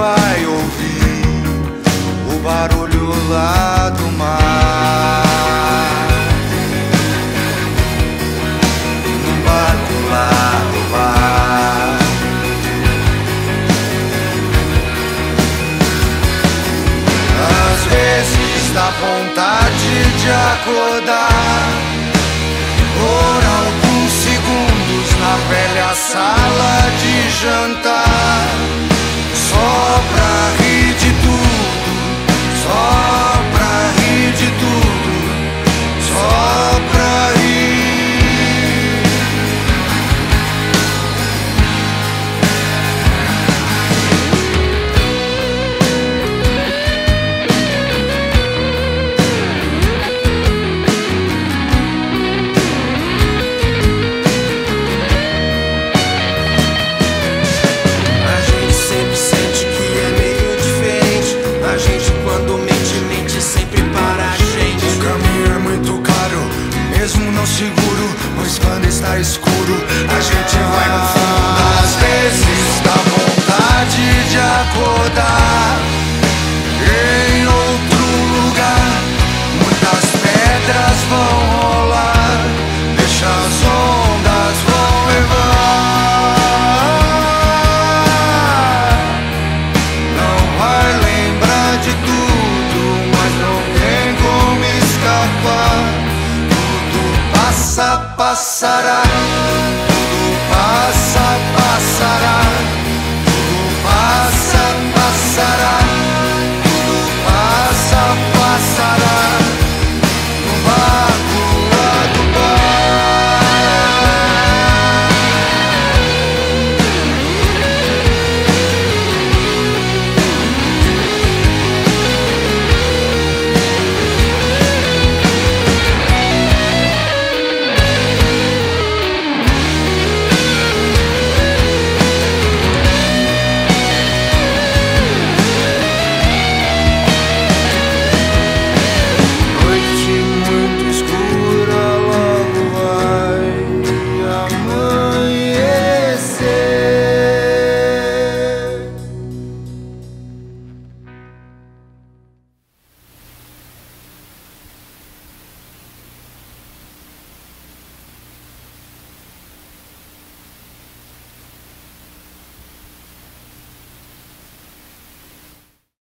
vai ouvir o barulho lá do mar. No barco lá do mar. Às vezes dá vontade de acordar por alguns segundos na velha sala de jantar, só pra rir de tudo, só pra rir de tudo, só pra Sarah.